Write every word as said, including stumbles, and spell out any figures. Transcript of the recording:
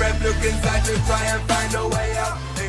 rep, look inside to try and find a way out.